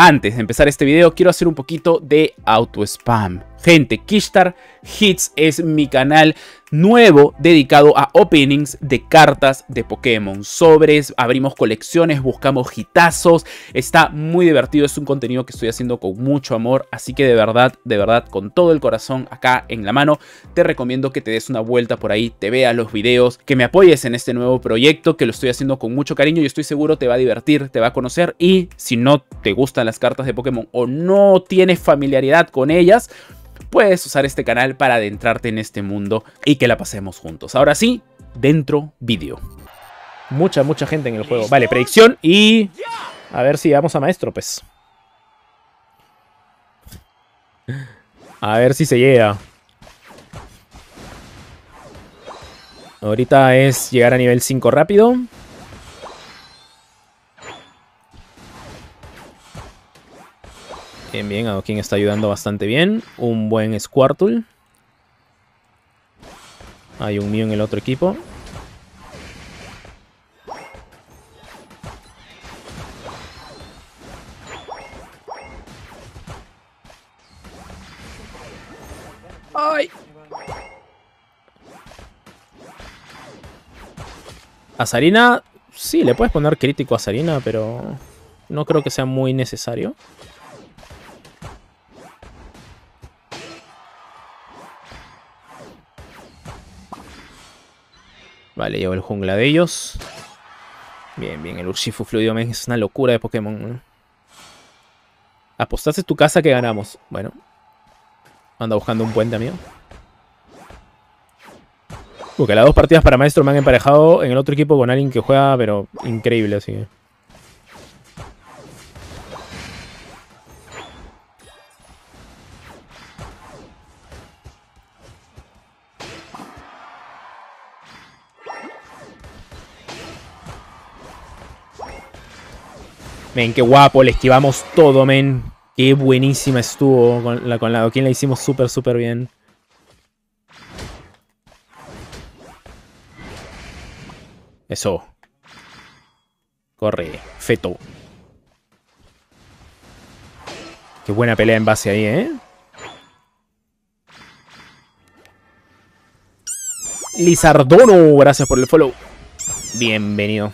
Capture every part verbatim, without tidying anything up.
Antes de empezar este video quiero hacer un poquito de auto spam. Gente, Kishtar Hits es mi canal nuevo dedicado a openings de cartas de Pokémon. Sobres, abrimos colecciones, buscamos hitazos. Está muy divertido, es un contenido que estoy haciendo con mucho amor. Así que de verdad, de verdad, con todo el corazón acá en la mano, te recomiendo que te des una vuelta por ahí, te veas los videos, que me apoyes en este nuevo proyecto que lo estoy haciendo con mucho cariño y estoy seguro te va a divertir, te va a conocer. Y si no te gustan las cartas de Pokémon o no tienes familiaridad con ellas, puedes usar este canal para adentrarte en este mundo y que la pasemos juntos. Ahora sí, dentro vídeo. Mucha, mucha gente en el juego. Vale, predicción y... a ver si vamos a maestro, pues. A ver si se llega. Ahorita es llegar a nivel cinco rápido. Bien, bien, Adoquín está ayudando bastante bien. Un buen Squirtle. Hay un Mew en el otro equipo. ¡Ay! A Sarina, sí, le puedes poner crítico a Sarina, pero no creo que sea muy necesario. Vale, llevo el jungla de ellos. Bien, bien, el Urshifu fluido es una locura de Pokémon. Apostaste tu casa que ganamos. Bueno. Anda buscando un puente, amigo. Porque las dos partidas para maestro me han emparejado en el otro equipo con alguien que juega, pero increíble, así que... Men, qué guapo, le esquivamos todo, men. Qué buenísima estuvo. Con la, con la Doquín la hicimos súper, súper bien. Eso. Corre, feto. Qué buena pelea en base ahí, ¿eh? Lizardono, gracias por el follow. Bienvenido.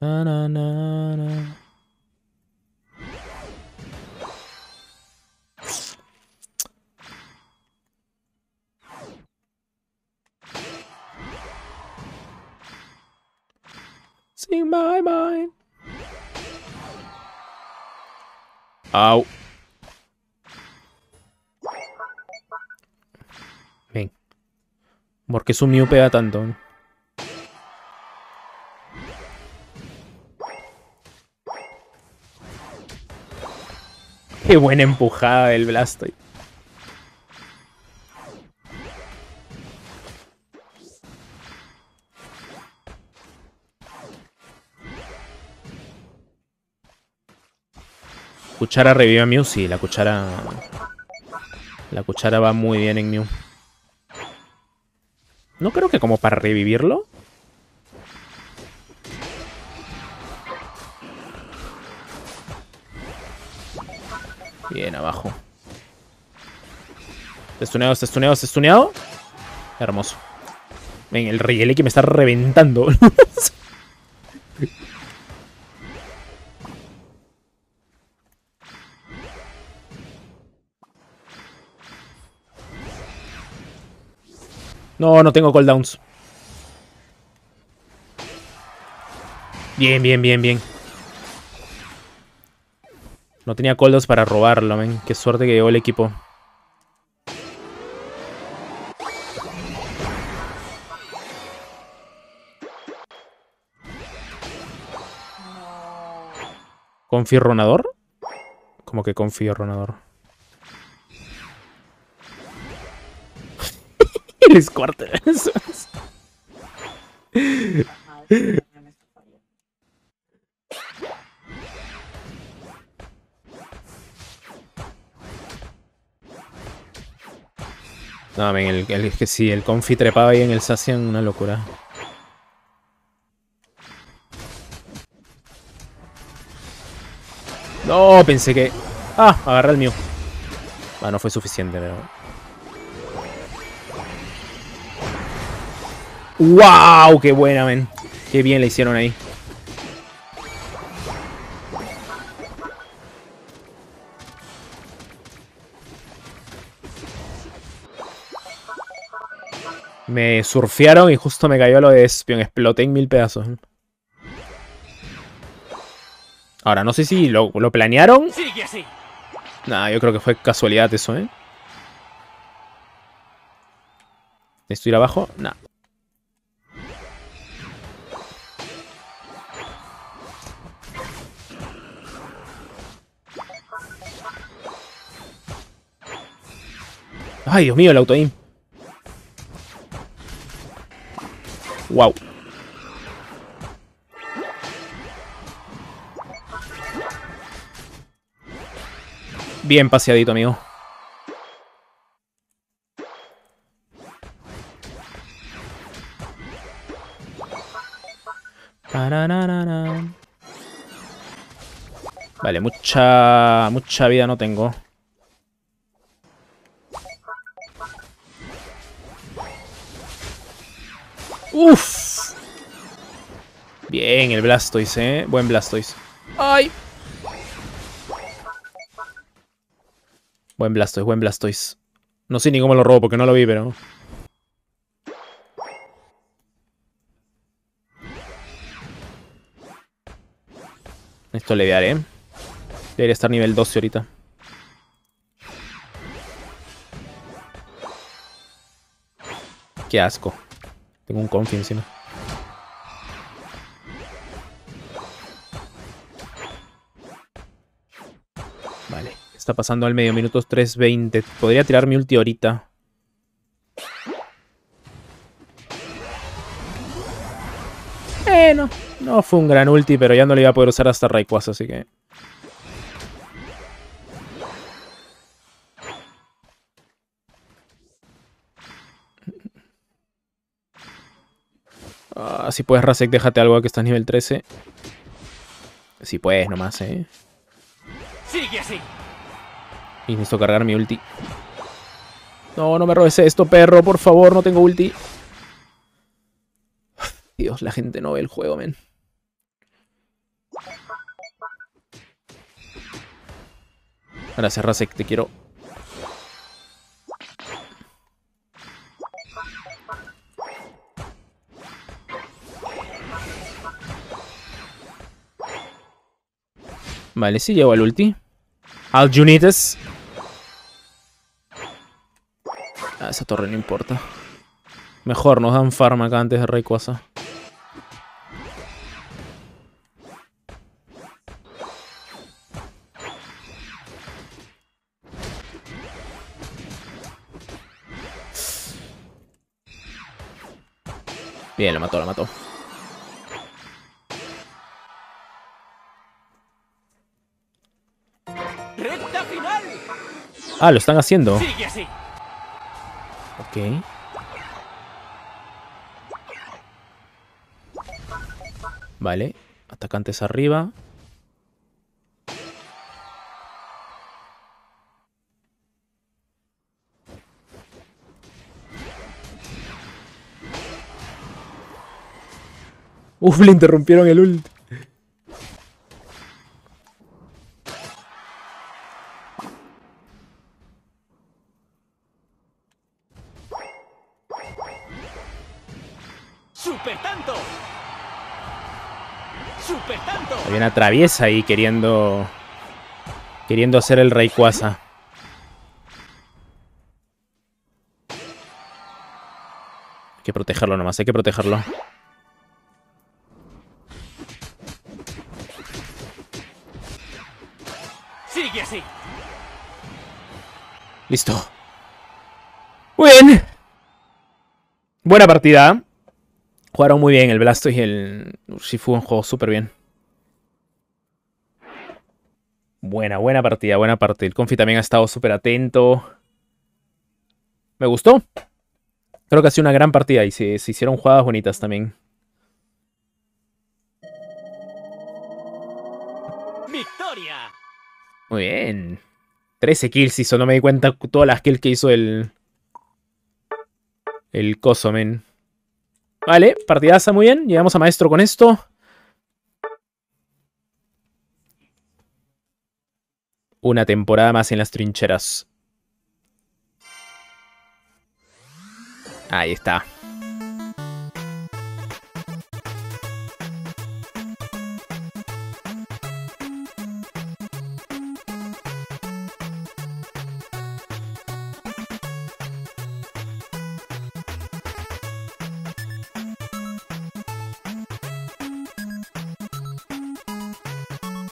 Na, na, na, na. Sing my mind. Au. Ven. Porque su Mew pega tanto, ¿no? Qué buena empujada del Blastoise. Cuchara revivió a Mew, sí, la cuchara... La cuchara va muy bien en Mew. No creo que como para revivirlo. Bien, abajo. Estuneado, estuneado, estuneado. Hermoso. Ven, el Rieleki me está reventando. No, no tengo cooldowns. Bien, bien, bien, bien. No tenía coldos para robarlo, men. Qué suerte que llegó el equipo. ¿Confi Ronador? Como que confío Ronador. El Squirtle. No, ven, el, el, es que si el Confi trepaba ahí en el Sassian, una locura. No, pensé que... Ah, agarré el Mew. Ah, no fue suficiente, pero... ¡Wow! ¡Qué buena, men! ¡Qué bien le hicieron ahí! Me surfearon y justo me cayó lo de Espion. Exploté en mil pedazos. Ahora, no sé si lo, lo planearon. Sigue así. Nah, yo creo que fue casualidad eso, ¿eh? ¿Necesito ir abajo? Nah. Ay, Dios mío, el auto-aim. Wow. Bien paseadito, amigo. Vale, mucha... Mucha vida no tengo. ¡Uf! Bien, el Blastoise, ¿eh? Buen Blastoise. ¡Ay! Buen Blastoise, buen Blastoise. No sé ni cómo lo robo porque no lo vi, pero... Esto le daré, ¿eh? Debería estar nivel doce ahorita. ¡Qué asco! Tengo un Confi encima. Vale. Está pasando al medio. Minutos tres veinte. Podría tirar mi ulti ahorita. Eh, no. No fue un gran ulti, pero ya no le iba a poder usar hasta Rayquaza, así que... Uh, si puedes, Rasek, déjate algo que estás nivel trece. Si puedes, nomás, eh. Sigue así. Y necesito cargar mi ulti. No, no me robes esto, perro. Por favor, no tengo ulti. Dios, la gente no ve el juego, men. Gracias, Rasek, te quiero. Vale, sí llevo al ulti. Al Junites. Ah, esa torre no importa. Mejor nos dan farm acá antes de Rayquaza. Bien, lo mató, lo mató. Ah, lo están haciendo. Ok. Vale. Atacantes arriba. Uf, le interrumpieron el ult. Bien atraviesa ahí queriendo queriendo hacer el Rayquaza. Hay que protegerlo nomás, hay que protegerlo. Sigue así. Listo. Muy bien. Buena partida. Jugaron muy bien el Blastoise y el Urshifu, un juego súper bien. Buena, buena partida, buena partida. El Confi también ha estado súper atento. Me gustó. Creo que ha sido una gran partida y se, se hicieron jugadas bonitas también. ¡Victoria! Muy bien. trece kills hizo. No me di cuenta todas las kills que hizo el... El coso, men. Vale, partidaza, muy bien. Llegamos a maestro con esto. Una temporada más en las trincheras. Ahí está.